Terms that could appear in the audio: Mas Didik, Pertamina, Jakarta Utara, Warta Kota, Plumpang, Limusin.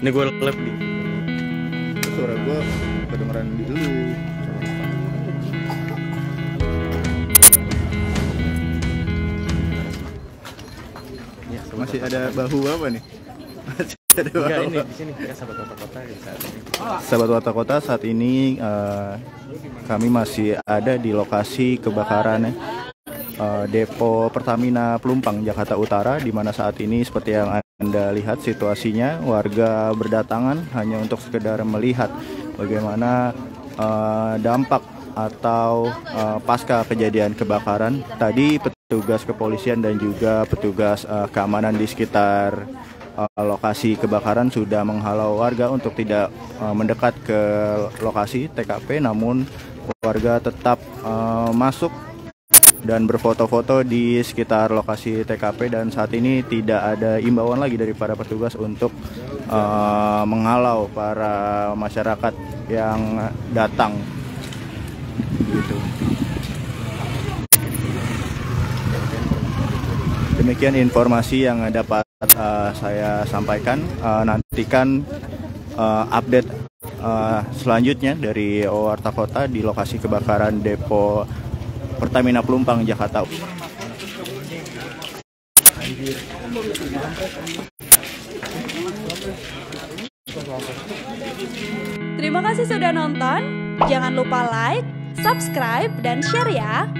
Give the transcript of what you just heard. Ini gue lep nih. Suara gue kedengeran di dulu. Ya, masih ada bahu apa nih? Enggak, ini di sini kita sahabat Warta Kota saat ini. Sahabat Warta Kota saat ini kami masih ada di lokasi kebakaran depo Pertamina Plumpang Jakarta Utara, di mana saat ini seperti yang Anda lihat situasinya, warga berdatangan hanya untuk sekedar melihat bagaimana dampak atau pasca kejadian kebakaran. Tadi petugas kepolisian dan juga petugas keamanan di sekitar lokasi kebakaran sudah menghalau warga untuk tidak mendekat ke lokasi TKP, namun warga tetap masuk dan berfoto-foto di sekitar lokasi TKP, dan saat ini tidak ada imbauan lagi dari para petugas untuk menghalau para masyarakat yang datang gitu. Demikian informasi yang dapat saya sampaikan. Nantikan update selanjutnya dari Warta Kota di lokasi kebakaran depo Pertamina Plumpang Jakarta. Terima kasih sudah nonton. Jangan lupa like, subscribe, dan share ya.